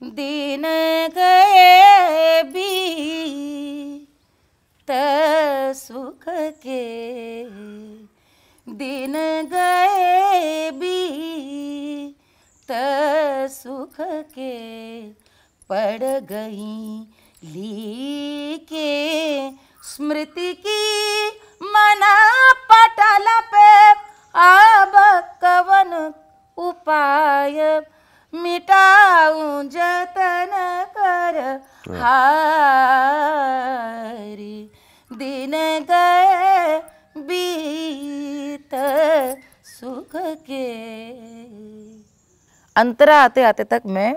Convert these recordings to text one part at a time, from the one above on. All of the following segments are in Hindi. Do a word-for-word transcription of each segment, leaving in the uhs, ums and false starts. दिन गए बीत सुख के, दिन गए बीत सुख के, पड़ गई ली के स्मृति की मना पटला पे। अब कवन उपाय मिटाऊं जतन कर हारी, दिन गए बीत सुख के। अंतरा आते आते तक मैं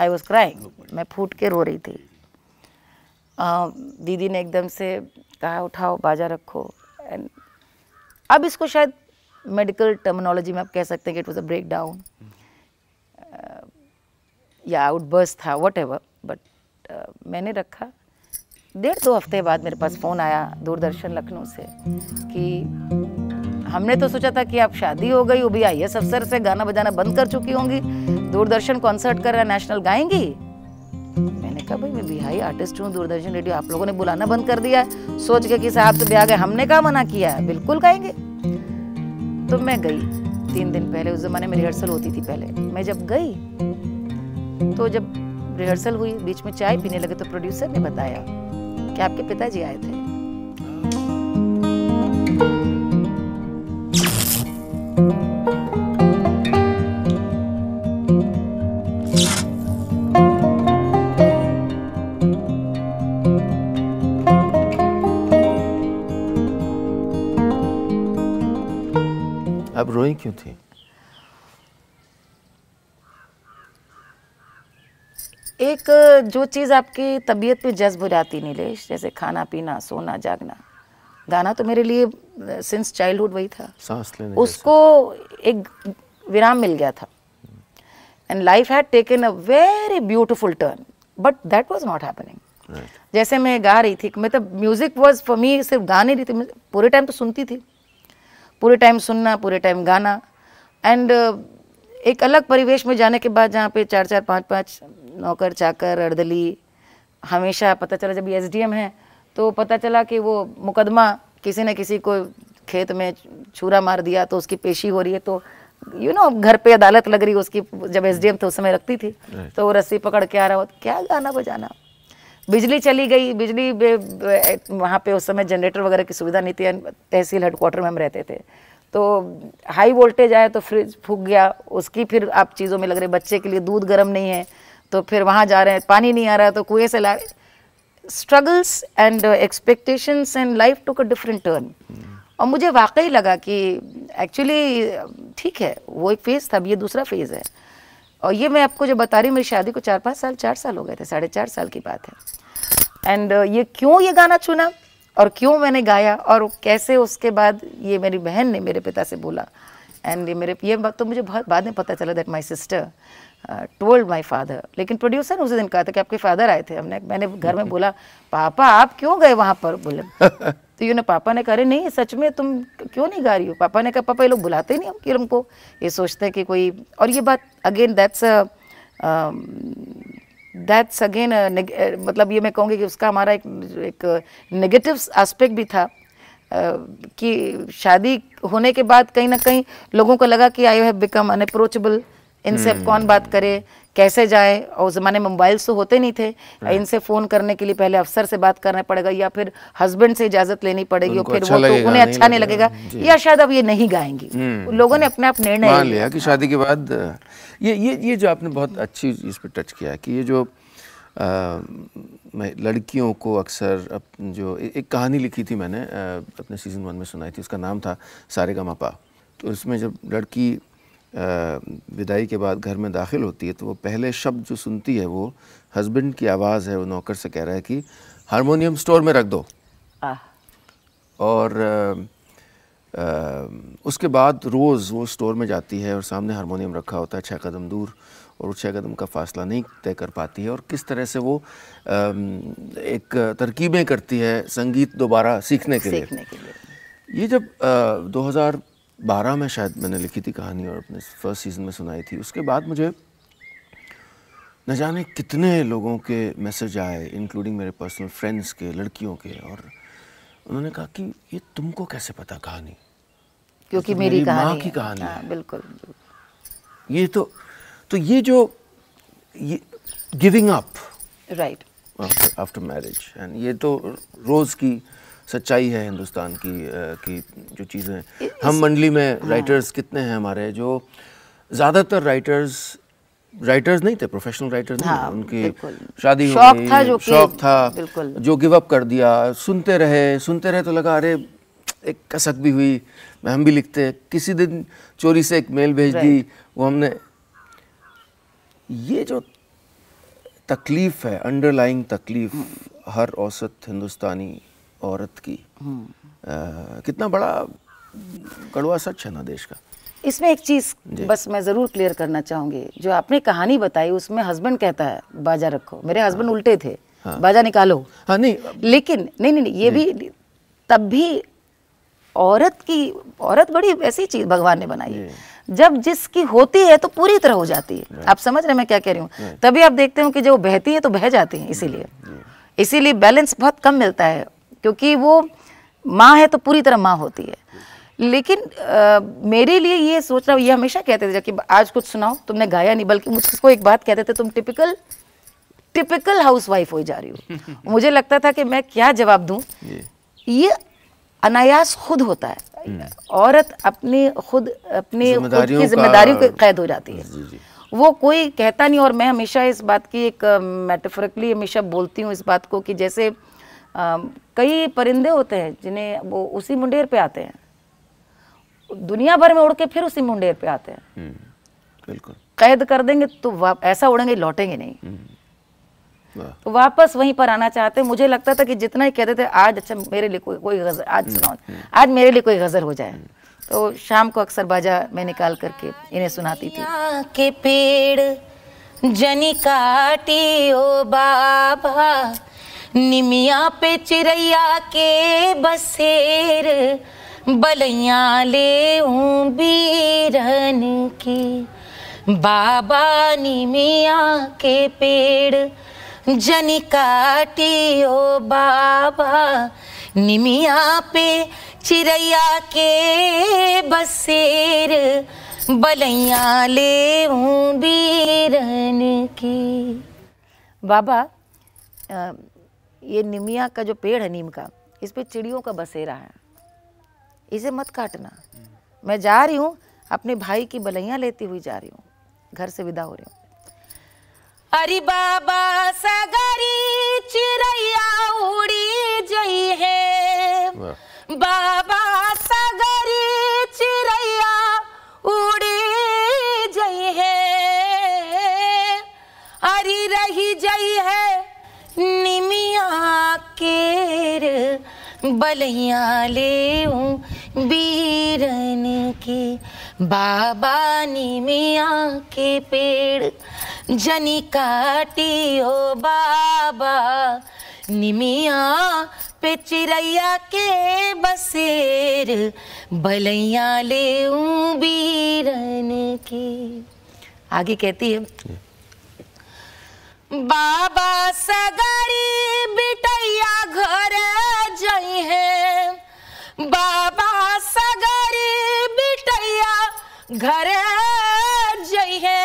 आई वॉज क्राइंग, मैं फूट के रो रही थी। आ, दीदी ने एकदम से कहा उठाओ बाजा रखो। एंड अब इसको शायद मेडिकल टर्मिनोलॉजी में आप कह सकते हैं कि it was a breakdown या आउटबर्स्ट था, वट एवर। बट मैंने रखा। डेढ़ दो हफ्ते बाद मेरे पास फ़ोन आया दूरदर्शन लखनऊ से कि हमने तो सोचा था कि आप शादी हो गई, वो भी आई एस अफसर से, गाना बजाना बंद कर चुकी होंगी, दूरदर्शन कॉन्सर्ट कर रहा नेशनल गाएंगी। मैंने कहा भाई मैं बिहाई आर्टिस्ट हूँ, दूरदर्शन रेडियो आप लोगों ने बुलाना बंद कर दिया है। सोच के कि साहब तो ब्याह गए, हमने कहा मना किया है, बिल्कुल गाएंगे। तो मैं गई तीन दिन पहले, उस जमाने में रिहर्सल होती थी पहले। मैं जब गई तो जब रिहर्सल हुई बीच में चाय पीने लगे तो प्रोड्यूसर ने बताया कि आपके पिताजी आए थे। अब रोई क्यों थी? एक जो चीज़ आपकी तबीयत पे जज्ब हो जाती नीलेश, जैसे खाना पीना सोना जागना, गाना तो मेरे लिए सिंस चाइल्डहुड वही था, सांस लेने उसको एक विराम मिल गया था। And life had taken a very beautiful turn, but that was not happening. जैसे मैं गा रही थी, मतलब म्यूजिक वाज फॉर मी, सिर्फ गाने रही थी पूरे टाइम, तो सुनती थी पूरे टाइम, सुनना पूरे टाइम गाना। एंड uh, एक अलग परिवेश में जाने के बाद जहाँ पे चार चार पाँच पाँच नौकर चाकर अर्दली, हमेशा पता चला जब एसडीएम है तो पता चला कि वो मुकदमा किसी न किसी को खेत में छुरा मार दिया तो उसकी पेशी हो रही है, तो यू नो घर पे अदालत लग रही है उसकी। जब एसडीएम थे उस समय रखती थी, तो वो रस्सी पकड़ के आ रहा हो तो क्या गाना बजाना। बिजली चली गई, बिजली वहाँ पे उस समय जनरेटर वगैरह की सुविधा नहीं थी, तहसील हेडक्वार्टर में हम रहते थे, तो हाई वोल्टेज आया तो फ्रिज फूक गया, उसकी फिर आप चीज़ों में लग रहे, बच्चे के लिए दूध गर्म नहीं है तो फिर वहाँ जा रहे हैं, पानी नहीं आ रहा तो कुएं से ला रहे। Struggles and expectations and life took a different turn. और मुझे वाकई लगा कि एक्चुअली ठीक है, वो एक फेज़ था, अब ये दूसरा फेज़ है। और ये मैं आपको जो बता रही हूँ, मेरी शादी को चार पाँच साल चार साल हो गए थे, साढ़े चार साल की बात है। एंड ये क्यों ये गाना चुना और क्यों मैंने गाया और कैसे, उसके बाद ये मेरी बहन ने मेरे पिता से बोला। एंड ये मेरे ये बात तो मुझे बहुत बाद में पता चला that my sister told my father. लेकिन प्रोड्यूसर उसी दिन कहा था कि आपके फादर आए थे। हमने मैंने घर में बोला पापा आप क्यों गए वहाँ पर, बोले तो यू ना पापा ने कहा अरे नहीं सच में तुम क्यों नहीं गा रही हो। पापा ने कहा पापा ये लोग बुलाते नहीं हम कि हमको ये सोचते हैं कि कोई। और ये बात अगेन दैट्स दैट्स अगेन मतलब ये मैं कहूँगी कि उसका हमारा एक एक नेगेटिव एस्पेक्ट भी था uh, कि शादी होने के बाद कहीं ना कहीं लोगों को लगा कि आई हैव बिकम अनअप्रोचेबल, इनसे अब कौन बात करे कैसे जाए। और उस ज़माने में मोबाइल्स तो होते नहीं थे, इनसे फ़ोन करने के लिए पहले अफसर से बात करना पड़ेगा या फिर हस्बैंड से इजाज़त लेनी पड़ेगी और फिर अच्छा वो तो उन्हें नहीं अच्छा नहीं लगेगा, लगेगा। या शायद अब ये नहीं गाएंगी। लोगों ने अपने आप निर्णय मान लिया कि शादी के बाद। ये ये ये जो आपने बहुत अच्छी चीज़ पर टच किया है कि ये जो लड़कियों को अक्सर जो एक कहानी लिखी थी मैंने अपने सीज़न वन में सुनाई थी, उसका नाम था सारे गमापा। तो उसमें जब लड़की विदाई के बाद घर में दाखिल होती है तो वो पहले शब्द जो सुनती है वो हस्बैंड की आवाज़ है, वो नौकर से कह रहा है कि हारमोनियम स्टोर में रख दो। और आ, आ, उसके बाद रोज़ वो स्टोर में जाती है और सामने हारमोनियम रखा होता है छः कदम दूर, और वो छः कदम का फासला नहीं तय कर पाती है। और किस तरह से वो आ, एक तरकीबें करती है संगीत दोबारा सीखने के लिए, सीखने के लिए। ये जब दो हज़ार बारह में शायद मैंने लिखी थी कहानी और अपने फर्स्ट सीज़न में सुनाई थी। उसके बाद मुझे न जाने कितने लोगों के मैसेज आए, इंक्लूडिंग मेरे पर्सनल फ्रेंड्स के, लड़कियों के, और उन्होंने कहा कि ये तुमको कैसे पता कहानी, क्योंकि मेरी, मेरी माँ की कहानी है। बिल्कुल, ये तो तो ये जो ये giving up right after marriage, and ये तो रोज़ की सच्चाई है हिंदुस्तान की की जो चीज़ें। हम मंडली में राइटर्स कितने हैं हमारे, जो ज़्यादातर राइटर्स राइटर्स नहीं थे, प्रोफेशनल राइटर्स नहीं थे, उनकी शादी हो गई, शौक था, जो शौक था जो गिव अप कर दिया। सुनते रहे सुनते रहे तो लगा अरे एक कसक भी हुई, हम भी लिखते। किसी दिन चोरी से एक मेल भेज दी, वो हमने, ये जो तकलीफ है, अंडरलाइंग तकलीफ हर औसत हिंदुस्तानी औरत की, आ, कितना बड़ा कड़वा सच है ना देश का। इसमें एक चीज़ बस मैं ज़रूर क्लियर करना चाहूँगी, जो आपने कहानी बताई उसमें हस्बैंड कहता है बाजा रखो, मेरे हस्बैंड हाँ। उल्टे थे, हाँ। बाजा निकालो, हाँ नहीं लेकिन नहीं नहीं, नहीं ये नहीं। भी तब भी औरत की, औरत बड़ी ऐसी चीज़ भगवान ने बनाई है, जब जिसकी होती है तो पूरी तरह हो जाती है। आप समझ रहे हैं मैं क्या कह रही हूँ, तभी आप देखते हो कि जो बहती है तो बह जाती है, इसीलिए इसीलिए बैलेंस बहुत कम मिलता है, क्योंकि वो माँ है तो पूरी तरह माँ होती है। लेकिन आ, मेरे लिए ये सोच रहा हूँ, ये हमेशा कहते थे कि आज कुछ सुनाओ, तुमने गाया नहीं, बल्कि मुझको एक बात कहते थे, तुम टिपिकल टिपिकल हाउसवाइफ हो जा रही हो। मुझे लगता था कि मैं क्या जवाब दूँ, ये अनायास खुद होता है, औरत अपने खुद अपने खुद की जिम्मेदारियों के कैद हो जाती है, जी जी। वो कोई कहता नहीं। और मैं हमेशा इस बात की एक मेटाफोरिकली हमेशा बोलती हूँ इस बात को कि जैसे आ, कई परिंदे होते हैं जिन्हें वो उसी मुंडेर पे आते हैं, दुनिया भर में उड़ के फिर उसी मुंडेर पे आते हैं। बिल्कुल, कैद कर देंगे तो ऐसा उड़ेंगे लौटेंगे नहीं, तो वापस वहीं पर आना चाहते। मुझे लगता था कि जितना ही कहते थे आज अच्छा मेरे लिए कोई कोई गज़ल आज सुनाओ, आज मेरे लिए कोई गज़ल हो जाए, तो शाम को अक्सर बाजा मैं निकाल करके इन्हें सुनाती थी। के पेड़ जनी काटी ओ बाबा, निमिया पे चिड़ैया के बसेर, बलैया ले हूँ बीरन की, बाबा निमिया के पेड़ जनी काटी ओ बाबा, निमिया पे चिड़ैया के बसेर, बलैया ले हूँ बीरन की। बाबा ये निमिया का जो पेड़ है, नीम का, इस पे चिड़ियों का बसेरा है, इसे मत काटना। मैं जा रही हूँ, अपने भाई की बलैया लेती हुई जा रही हूँ, घर से विदा हो रही हूँ। अरे बाबा सगरी चिड़ैया उड़ी जई है, बाबा सगरी चिड़ैया उड़ी जई है, अरे रही जई है निमिया केर, बलैया ले हूँ बीरन की, बाबा निमिया के पेड़ जनी काटी ओ बाबा, निमिया पे चिड़ैया के बसेर, बलैया ले हूँ बीरन की। आगे कहती है बाबा सगरी बिटैया घर जाई है, बाबा सगरी बिटैया घर जाई है,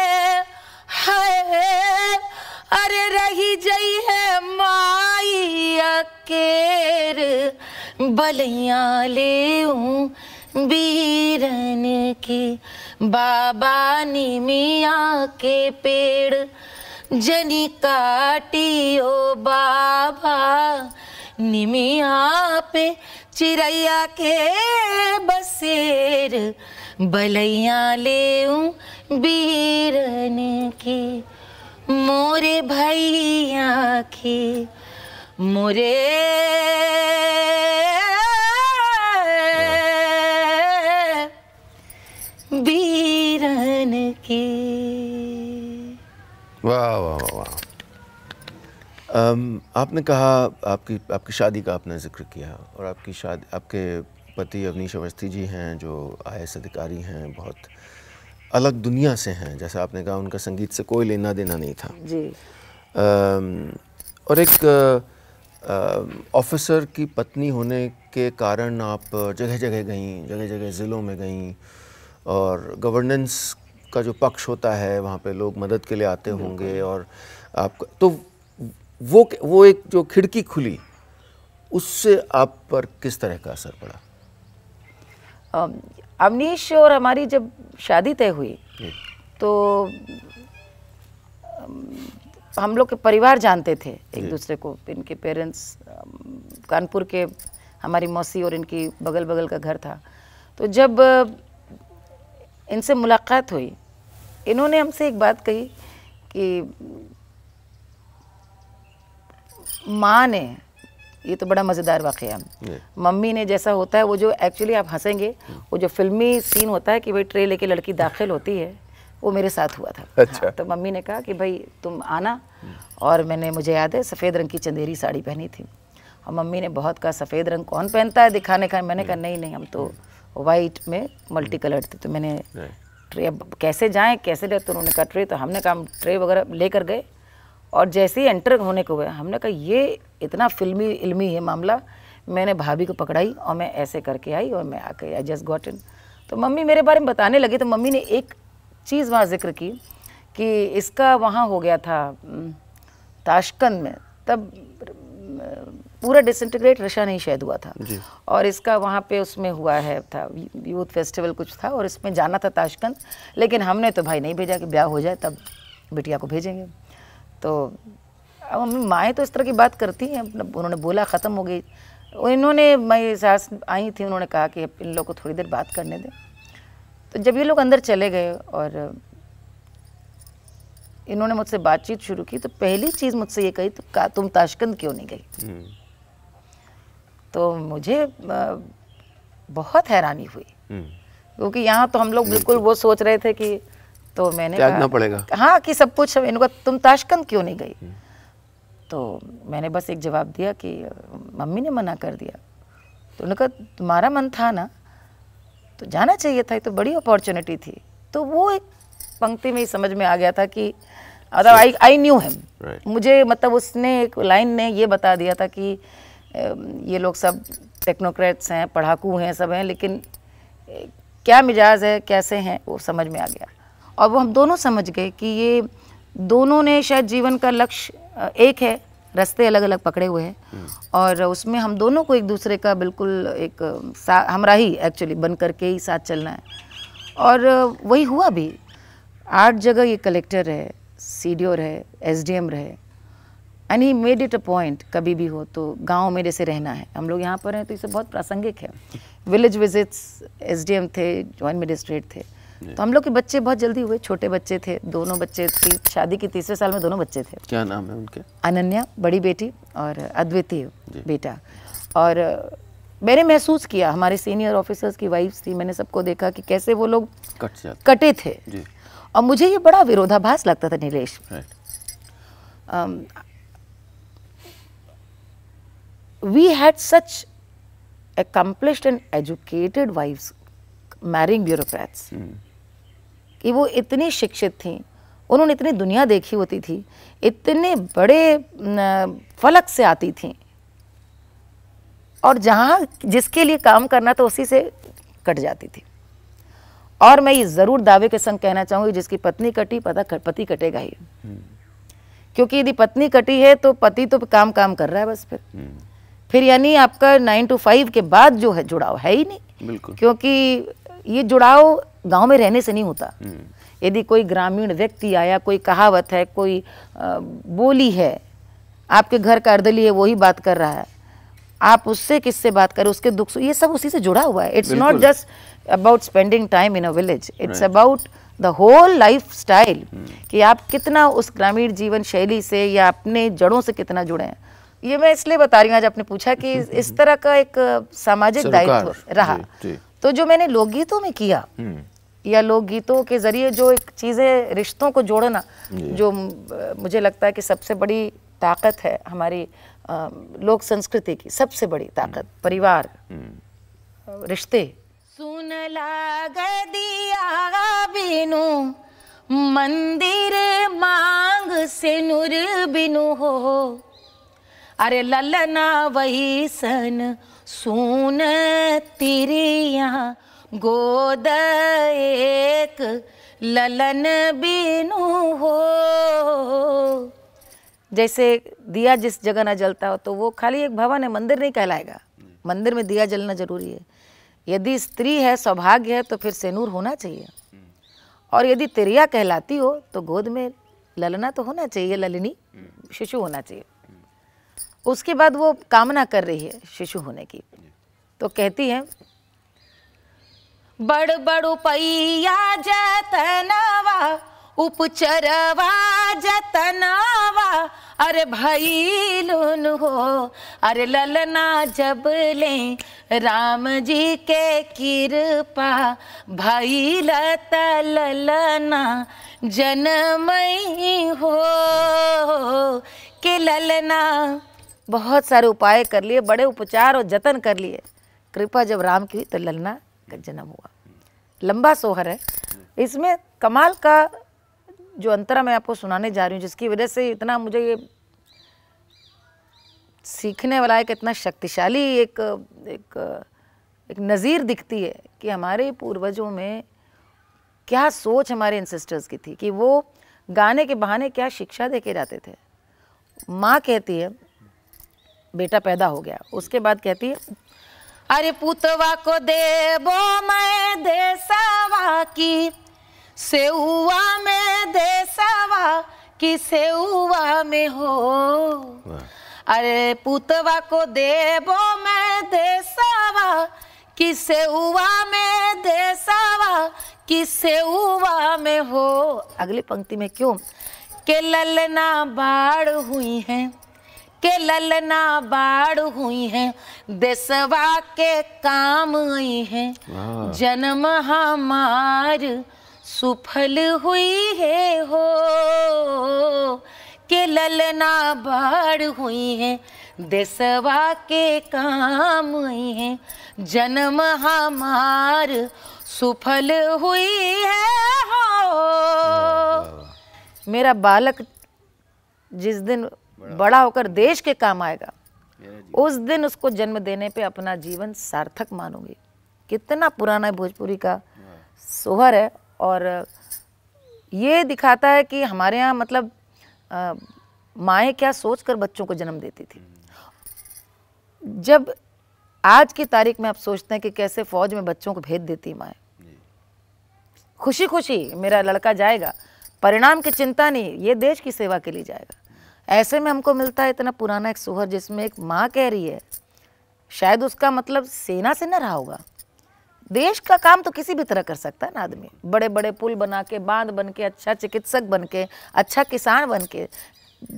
है, अरे रही जई है माइया केर, बलैया ले हूँ बीरन की, बाबा निमिया के पेड़ जनी काटी ओ बाबा, निमिया पे चिड़ैया के बसेर, बलैया ले हूँ बीरन की, मोरे भैया की, मोरे बीरन की। वाह वाह वाह। आपने कहा आपकी आपकी शादी का आपने जिक्र किया, और आपकी शादी, आपके पति अवनीश अवस्थी जी हैं जो आई ए एस अधिकारी हैं, बहुत अलग दुनिया से हैं, जैसा आपने कहा उनका संगीत से कोई लेना देना नहीं था जी। और एक ऑफिसर की पत्नी होने के कारण आप जगह जगह गईं, जगह जगह ज़िलों में गईं, और गवर्नेंस का जो पक्ष होता है वहाँ पे लोग मदद के लिए आते होंगे, और आपका तो वो वो एक जो खिड़की खुली, उससे आप पर किस तरह का असर पड़ा? अवनीश और हमारी जब शादी तय हुई तो हम लोग के परिवार जानते थे एक दूसरे को, इनके पेरेंट्स कानपुर के, हमारी मौसी और इनकी बगल बगल का घर था। तो जब इनसे मुलाकात हुई, इन्होंने हमसे एक बात कही कि माँ ने, ये तो बड़ा मज़ेदार वाक़या है, मम्मी ने जैसा होता है वो जो एक्चुअली आप हंसेंगे वो जो फिल्मी सीन होता है कि भाई ट्रे लेके लड़की दाखिल होती है, वो मेरे साथ हुआ था। अच्छा। हाँ, तो मम्मी ने कहा कि भाई तुम आना, और मैंने, मुझे याद है सफ़ेद रंग की चंदेरी साड़ी पहनी थी, और मम्मी ने बहुत कहा सफ़ेद रंग कौन पहनता है दिखाने का, मैंने कहा नहीं नहीं हम तो वाइट में मल्टी कलर्ड थे। तो मैंने ट्रे, अब कैसे जाएँ कैसे जाए, तो उन्होंने कहा ट्रे, तो हमने कहा ट्रे वगैरह लेकर गए, और जैसे ही एंटर होने को हुआ हमने कहा ये इतना फिल्मी इल्मी है मामला, मैंने भाभी को पकड़ाई और मैं ऐसे करके आई और मैं आके आई जस्ट गॉट इन। तो मम्मी मेरे बारे में बताने लगी, तो मम्मी ने एक चीज़ वहाँ जिक्र की कि इसका वहाँ हो गया था ताशकंद में, तब पूरा डिसइंटीग्रेट रशा नहीं शायद हुआ था, और इसका वहाँ पे उसमें हुआ है था यूथ फेस्टिवल कुछ था, और इसमें जाना था ताशकंद, लेकिन हमने तो भाई नहीं भेजा कि ब्याह हो जाए तब बिटिया को भेजेंगे। तो मम्मी, माएँ तो इस तरह की बात करती हैं, उन्होंने बोला ख़त्म हो गई। इन्होंने, मेरी सास आई थी, उन्होंने कहा कि इन लोगों को थोड़ी देर बात करने दें। तो जब ये लोग अंदर चले गए और इन्होंने मुझसे बातचीत शुरू की, तो पहली चीज़ मुझसे ये कही तो तुम ताशकंद क्यों नहीं गई? तो मुझे बहुत हैरानी हुई, क्योंकि यहाँ तो हम लोग बिल्कुल वो सोच रहे थे कि, तो मैंने कहा पड़ेगा हाँ कि सब कुछ, इनको तुम ताशकंद क्यों नहीं गई? तो मैंने बस एक जवाब दिया कि मम्मी ने मना कर दिया। तो उन्होंने कहा तुम्हारा मन था ना, तो जाना चाहिए था, ये तो बड़ी अपॉर्चुनिटी थी। तो वो एक पंक्ति में ही समझ में आ गया था कि आई आई न्यू हिम, मुझे मतलब उसने एक लाइन ने ये बता दिया था कि ये लोग सब टेक्नोक्रेट्स हैं, पढ़ाकू हैं, सब हैं, लेकिन क्या मिजाज है, कैसे हैं, वो समझ में आ गया। और वो हम दोनों समझ गए कि ये दोनों ने शायद जीवन का लक्ष्य एक है, रास्ते अलग अलग पकड़े हुए हैं, और उसमें हम दोनों को एक दूसरे का बिल्कुल एक हमराही एक्चुअली बन करके ही साथ चलना है। और वही हुआ भी, आठ जगह ये कलेक्टर रहे, सीडीओ रहे, एसडीएम रहे, and he made it a point कभी भी हो तो गांव में जैसे रहना है, हम लोग यहाँ पर हैं तो ये सब बहुत प्रासंगिक है। विलेज विजिट्स, एसडीएम थे, जॉइंट मजिस्ट्रेट थे, तो हम लोग के बच्चे बहुत जल्दी हुए, छोटे बच्चे थे, दोनों बच्चे थी, शादी के तीसरे साल में दोनों बच्चे थे। क्या नाम है उनके? अनन्या बड़ी बेटी और अद्वितीय बेटा। और मैंने महसूस किया, हमारे सीनियर ऑफिसर्स की वाइफ्स थी, मैंने सबको देखा कि कैसे वो लोग कट कटे थे जी। और मुझे ये बड़ा विरोधाभास लगता था Nilesh, we had such accomplished and educated wifes marrying bureaucrats, कि वो इतनी शिक्षित थीं, उन्होंने इतनी दुनिया देखी होती थी, इतने बड़े फलक से आती थीं, और जहाँ जिसके लिए काम करना था उसी से कट जाती थी। और मैं ये ज़रूर दावे के संग कहना चाहूँगी, जिसकी पत्नी कटी पता पति कटेगा ही, क्योंकि यदि पत्नी कटी है तो पति तो काम काम कर रहा है बस, फिर फिर यानी आपका नाइन टू फाइव के बाद जो है जुड़ाव है ही नहीं, बिल्कुल, क्योंकि ये जुड़ाव गांव में रहने से नहीं होता। यदि कोई ग्रामीण व्यक्ति आया, कोई कहावत है, कोई आ, बोली है, आपके घर का अर्दली है वही बात कर रहा है, आप उससे किससे बात करें, उसके दुख सुख, ये सब उसी से जुड़ा हुआ है। It's not just about spending time in a village, it's about the whole lifestyle, कि आप कितना उस ग्रामीण जीवन शैली से या अपने जड़ों से कितना जुड़े हैं। ये मैं इसलिए बता रही हूँ, आज आपने पूछा कि इस तरह का एक सामाजिक दायित्व रहा, तो जो मैंने लोकगीतों में किया या लोकगीतों के जरिए जो एक चीज़ें रिश्तों को जोड़ना, जो मुझे लगता है कि सबसे बड़ी ताकत है हमारी लोक संस्कृति की, सबसे बड़ी ताकत परिवार रिश्ते। सुन लाग दिया बिनु मंदिर मांग से नूर बिनु हो, अरे ललना वही सन सुन तिरिया गोद एक ललन बिनु हो। जैसे दिया जिस जगह ना जलता हो, तो वो खाली एक भवन है, मंदिर नहीं कहलाएगा। मंदिर में दिया जलना जरूरी है। यदि स्त्री है, सौभाग्य है, तो फिर सेनूर होना चाहिए। और यदि तिरिया कहलाती हो तो गोद में ललना तो होना चाहिए, ललनी शिशु होना चाहिए। उसके बाद वो कामना कर रही है शिशु होने की, तो कहती है बड़ बड़ू पैया जतनावा उपचरवा जतनावा, अरे भाई लुन हो, अरे ललना जब ले राम जी के कृपा, भाई लता ललना जनमई हो के ललना। बहुत सारे उपाय कर लिए, बड़े उपचार और जतन कर लिए, कृपा जब राम की तो ललना का जन्म हुआ। लंबा सोहर है, इसमें कमाल का जो अंतरा मैं आपको सुनाने जा रही हूँ, जिसकी वजह से इतना मुझे ये सीखने वाला है कि इतना शक्तिशाली एक एक एक नज़ीर दिखती है कि हमारे पूर्वजों में क्या सोच हमारे एंसेस्टर्स की थी, कि वो गाने के बहाने क्या शिक्षा दे के जाते थे। माँ कहती है बेटा पैदा हो गया, उसके बाद कहती है अरे पुतवा को देबो मैं देसावा की, सेउवा में देसावा की सेउवा में हो, अरे पुतवा को देबो मैं देसावा की सेउवा में देसावा की सेउवा में हो। अगली पंक्ति में क्यों के ललना बाढ़ हुई है, के ललना बाढ़ हुई हैं, देशवा के काम आई हैं, जन्म हमार सुफल हुई है हो, के ललना बाढ़ हुई हैं, देशवा के काम आई हैं, जन्म हमार सुफल हुई है हो। मेरा बालक जिस दिन बड़ा होकर देश के काम आएगा, उस दिन उसको जन्म देने पे अपना जीवन सार्थक मानूंगी। कितना पुराना भोजपुरी का सोहर है, और ये दिखाता है कि हमारे यहाँ मतलब माएँ क्या सोचकर बच्चों को जन्म देती थी। जब आज की तारीख में आप सोचते हैं कि कैसे फौज में बच्चों को भेज देती माएँ, खुशी खुशी मेरा लड़का जाएगा, परिणाम की चिंता नहीं, ये देश की सेवा के लिए जाएगा। ऐसे में हमको मिलता है इतना पुराना एक सोहर, जिसमें एक माँ कह रही है, शायद उसका मतलब सेना से न रहा होगा, देश का काम तो किसी भी तरह कर सकता है ना आदमी, बड़े बड़े पुल बना के, बांध बन के, अच्छा चिकित्सक बन के, अच्छा किसान बन के।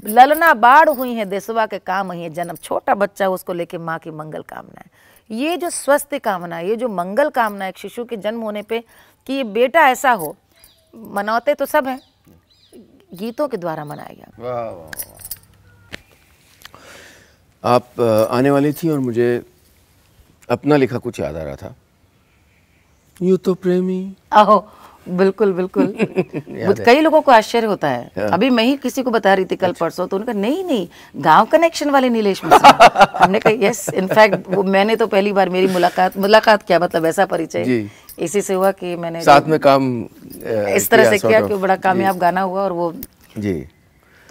ललना बाढ़ हुई है, देशवा के काम ही है, जन्म, छोटा बच्चा उसको लेके माँ की मंगल कामना है। ये जो स्वस्थ कामना है, ये जो मंगल कामना है शिशु के जन्म होने पर कि ये बेटा ऐसा हो, मनौते तो सब हैं, गीतों के द्वारा मनाया गया। वाह वाह, आप आने वाली थी और मुझे अपना लिखा कुछ याद आ रहा था, यूं तो प्रेमी। आहो बिल्कुल बिल्कुल। कई लोगों को आश्चर्य होता है, अभी मैं ही किसी को बता रही थी कल परसों, तो उनका नहीं नहीं गांव कनेक्शन वाले नीलेश मिश्रा। हमने कहा यस, इनफैक्ट वो मैंने तो पहली बार मेरी मुलाकात मुलाकात क्या मतलब ऐसा परिचय इसी से हुआ कि मैंने साथ में काम इस तरह से किया कि बड़ा कामयाब गाना हुआ, और वो जी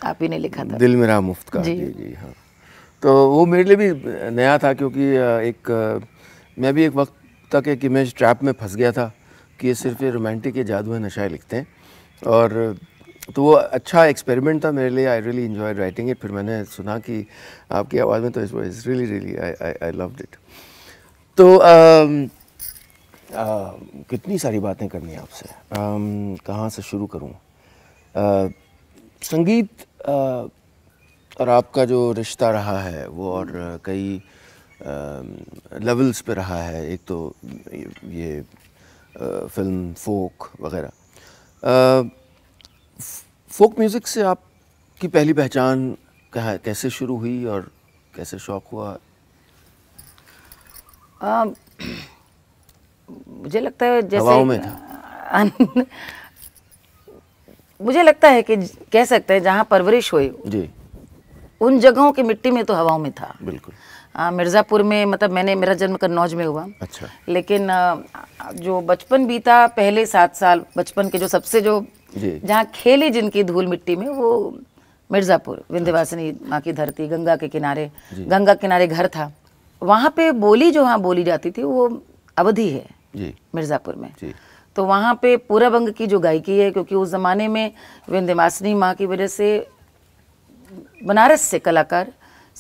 आप ही ने लिखा था, दिल मेरा मुफ्त का। जी जी हाँ, तो वो मेरे लिए भी नया था, क्योंकि एक मैं भी एक वक्त तक एक इमेज ट्रैप में फंस गया था कि ये सिर्फ ये रोमांटिक, ये जादू है, नशाएँ लिखते हैं। और तो वो अच्छा एक्सपेरिमेंट था मेरे लिए, I really enjoy writing it. फिर मैंने सुना कि आपकी आवाज़ में, तो it's really really I I loved it. तो uh, uh, कितनी सारी बातें करनी है आपसे, um, कहाँ से शुरू करूँ। uh, संगीत uh, और आपका जो रिश्ता रहा है वो और uh, कई लेवल्स uh, पे रहा है। एक तो ये, ये Uh, फिल्म, फोक वगैरह, फोक म्यूज़िक से आपकी पहली पहचान कहाँ, कैसे शुरू हुई और कैसे शौक़ हुआ? uh, मुझे लगता है जैसे में था। मुझे लगता है कि कह सकते हैं जहाँ परवरिश हुई जी उन जगहों की मिट्टी में तो हवाओं में था। बिल्कुल। आ, मिर्ज़ापुर में मतलब मैंने मेरा जन्म कन्नौज में हुआ। अच्छा। लेकिन आ, जो बचपन बीता पहले सात साल बचपन के जो सबसे जो जहाँ खेली जिनकी धूल मिट्टी में वो मिर्ज़ापुर विंध्यवासिनी माँ की धरती, गंगा के किनारे, गंगा किनारे घर था। वहाँ पे बोली जो वहाँ बोली जाती थी वो अवधी है जी मिर्ज़ापुर में। जी। तो वहाँ पे पूरा बंग की जो गायकी है क्योंकि उस ज़माने में विंध्यवासिनी माँ की वजह से बनारस से कलाकार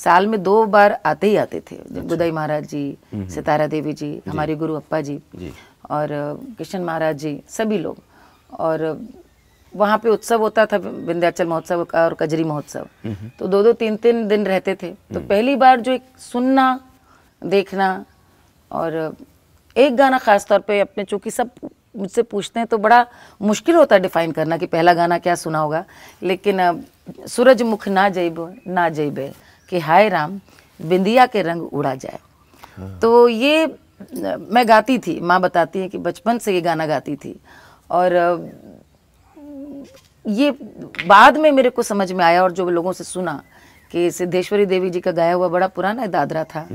साल में दो बार आते ही आते थे। अच्छा। गुदाई महाराज जी, सितारा देवी जी, जी हमारे गुरु अप्पा जी, जी और कृष्ण महाराज जी सभी लोग। और वहाँ पे उत्सव होता था विंध्याचल महोत्सव का और कजरी महोत्सव, तो दो दो तीन तीन दिन रहते थे। तो पहली बार जो एक सुनना देखना और एक गाना खास तौर पे अपने चूँकि सब मुझसे पूछते हैं तो बड़ा मुश्किल होता है डिफाइन करना कि पहला गाना क्या सुना होगा। लेकिन सूरजमुख ना जइबो ना जइबे कि हाय राम बिंदिया के रंग उड़ा जाए। हाँ। तो ये मैं गाती थी, माँ बताती है कि बचपन से ये गाना गाती थी। और ये बाद में मेरे को समझ में आया और जो लोगों से सुना कि सिद्धेश्वरी देवी जी का गाया हुआ बड़ा पुराना दादरा था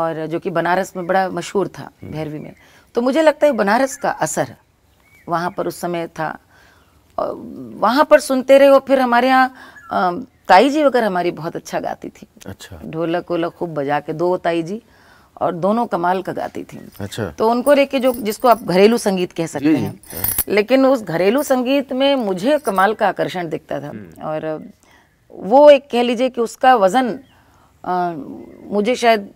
और जो कि बनारस में बड़ा मशहूर था भैरवी में। तो मुझे लगता है बनारस का असर वहाँ पर उस समय था। वहाँ पर सुनते रहे। और फिर हमारे यहाँ ताई जी वगैरह हमारी बहुत अच्छा गाती थी। अच्छा। ढोलक वोलक खूब बजा के, दो ताई जी और दोनों कमाल का गाती थी। अच्छा। तो उनको लेके जो जिसको आप घरेलू संगीत कह सकते हैं, लेकिन उस घरेलू संगीत में मुझे कमाल का आकर्षण दिखता था। और वो एक कह लीजिए कि उसका वज़न मुझे शायद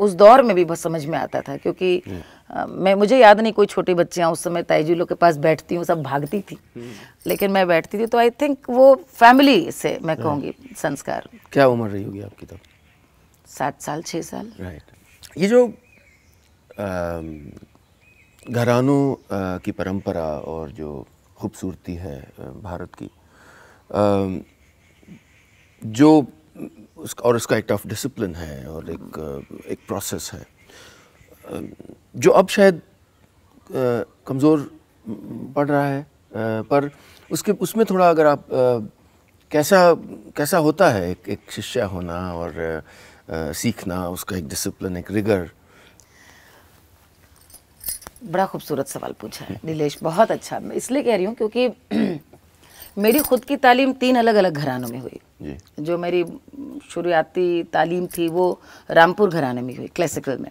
उस दौर में भी बहुत समझ में आता था क्योंकि आ, मैं मुझे याद नहीं कोई छोटी बच्चियाँ उस समय ताईजी लोग के पास बैठती हूँ, सब भागती थी लेकिन मैं बैठती थी। तो आई थिंक वो फैमिली से मैं कहूँगी संस्कार। क्या उम्र रही होगी आपकी तब? सात साल छः साल। राइट। ये जो घरानों की परंपरा और जो खूबसूरती है भारत की आ, जो उसका और उसका एक टफ डिसिप्लिन है और एक एक प्रोसेस है जो अब शायद कमज़ोर पड़ रहा है, पर उसके उसमें थोड़ा अगर आप कैसा कैसा होता है एक एक शिष्य होना और सीखना, उसका एक डिसिप्लिन, एक रिगर। बड़ा खूबसूरत सवाल पूछा है नीलेश, बहुत अच्छा। मैं इसलिए कह रही हूँ क्योंकि मेरी ख़ुद की तालीम तीन अलग अलग घरानों में हुई। जी। जो मेरी शुरुआती तालीम थी वो रामपुर घराने में हुई, क्लासिकल में।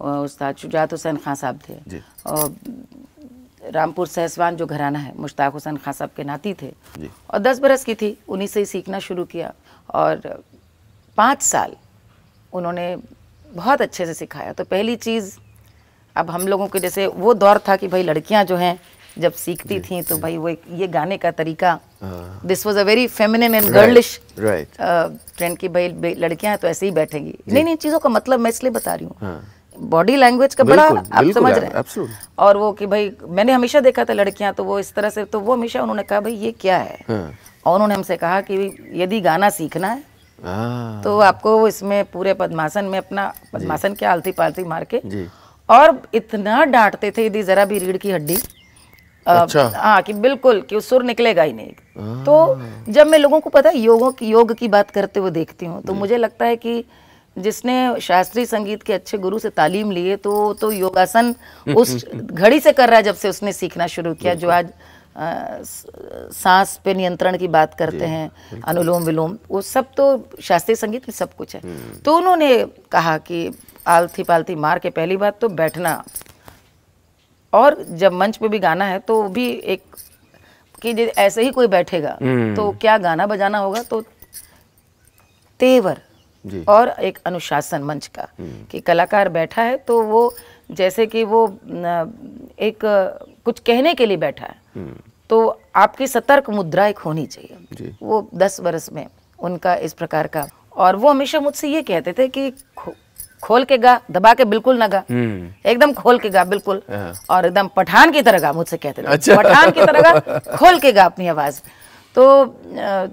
उस्ताद शुजात हुसैन खां साहब थे और रामपुर सहसवान जो घराना है मुश्ताक हुसैन खां साहब के नाती थे। जी। और दस बरस की थी, उन्हीं से ही सीखना शुरू किया और पाँच साल उन्होंने बहुत अच्छे से सिखाया। तो पहली चीज़, अब हम लोगों के जैसे वो दौर था कि भाई लड़कियाँ जो हैं जब सीखती थी तो भाई वो ये गाने का तरीका, this was a very feminine and girlish trend कि भाई लड़कियां तो ऐसे ही बैठेंगी। नहीं नहीं, चीज़ों का मतलब मैं इसलिए बता रही हूँ, बॉडी लैंग्वेज का बड़ा आप समझ रहे हैं। और वो कि भाई मैंने हमेशा देखा था लड़कियां तो वो इस तरह से, तो वो हमेशा उन्होंने कहा भाई ये क्या है, और उन्होंने हमसे कहा कि यदि गाना सीखना है तो आपको इसमें पूरे पद्मासन में अपना पद्मासन क्या आलती पालती मार के, और इतना डांटते थे यदि जरा भी रीढ़ की हड्डी। अच्छा। हाँ कि बिल्कुल कि सुर निकलेगा ही नहीं। तो जब मैं लोगों को पता योगों की योग की बात करते हुए देखती हूँ तो मुझे लगता है कि जिसने शास्त्रीय संगीत के अच्छे गुरु से तालीम लिए तो तो योगासन उस घड़ी से कर रहा है जब से उसने सीखना शुरू किया। जो आज आ, सांस पे नियंत्रण की बात करते हैं, अनुलोम विलोम, वो सब तो शास्त्रीय संगीत में सब कुछ है। तो उन्होंने कहा कि आलथी पालथी मार के पहली बात तो बैठना, और जब मंच पे भी गाना है तो भी एक कि ऐसे ही कोई बैठेगा तो क्या गाना बजाना होगा, तो तेवर और एक अनुशासन मंच का कि कलाकार बैठा है तो वो जैसे कि वो एक कुछ कहने के लिए बैठा है तो आपकी सतर्क मुद्रा एक होनी चाहिए। वो दस बरस में उनका इस प्रकार का, और वो हमेशा मुझसे ये कहते थे कि खोल के गा, दबा के बिल्कुल ना गा, एकदम खोल के गा बिल्कुल, और एकदम पठान की तरह गा मुझसे कहते थे। अच्छा। पठान की तरह गा, खोल के गा अपनी आवाज़। तो आ,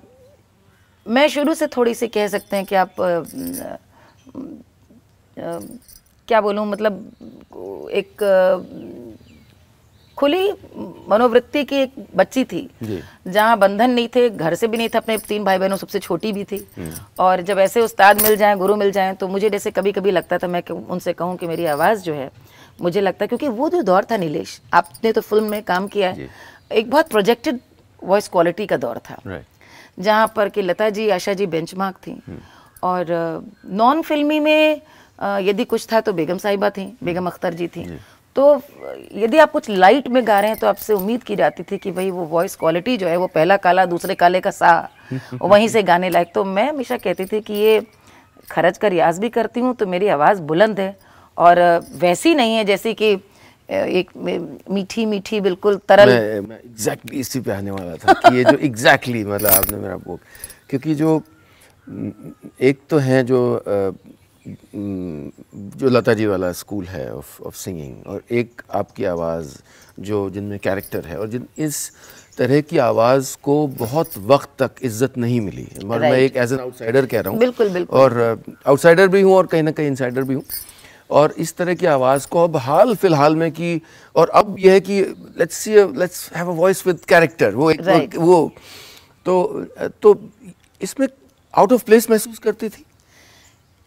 मैं शुरू से थोड़ी सी कह सकते हैं कि आप आ, आ, क्या बोलूँ, मतलब एक खुली मनोवृत्ति की एक बच्ची थी, जहाँ बंधन नहीं थे, घर से भी नहीं था, अपने तीन भाई बहनों सबसे छोटी भी थी। और जब ऐसे उस्ताद मिल जाएं, गुरु मिल जाएं, तो मुझे जैसे कभी कभी लगता था, मैं उनसे कहूँ कि मेरी आवाज़ जो है मुझे लगता, क्योंकि वो जो दौर था नीलेश, आपने तो फिल्म में काम किया है, एक बहुत प्रोजेक्टेड वॉइस क्वालिटी का दौर था, जहाँ पर कि लता जी, आशा जी बेंचमार्क थी। और नॉन फिल्मी में यदि कुछ था तो बेगम साहिबा थी, बेगम अख्तर जी थी। तो यदि आप कुछ लाइट में गा रहे हैं तो आपसे उम्मीद की जाती थी कि भाई वो वॉइस क्वालिटी जो है, वो पहला काला दूसरे काले का सा, वहीं से गाने लायक। तो मैं हमेशा कहती थी कि ये खर्च का रियाज भी करती हूँ तो मेरी आवाज़ बुलंद है और वैसी नहीं है जैसी कि एक मीठी मीठी बिल्कुल तरल। मैं, मैं एग्जैक्टली इसी पे आने वाला था कि ये जो एग्जैक्टली मतलब आपने मेरा बुक, क्योंकि जो एक तो हैं जो जो लता जी वाला स्कूल है ऑफ ऑफ सिंगिंग, और एक आपकी आवाज़ जो जिनमें कैरेक्टर है, और जिन इस तरह की आवाज़ को बहुत वक्त तक इज्जत नहीं मिली। और मैं एक एज एन आउटसाइडर कह रहा हूँ, बिल्कुल बिल्कुल, और आउटसाइडर भी हूँ और कहीं ना कहीं इनसाइडर भी हूँ। और इस तरह की आवाज़ को अब हाल फिलहाल में की, और अब यह है कि let's see let's have a voice with character, वो एक right. वो तो तो इसमें आउट ऑफ प्लेस महसूस करती थी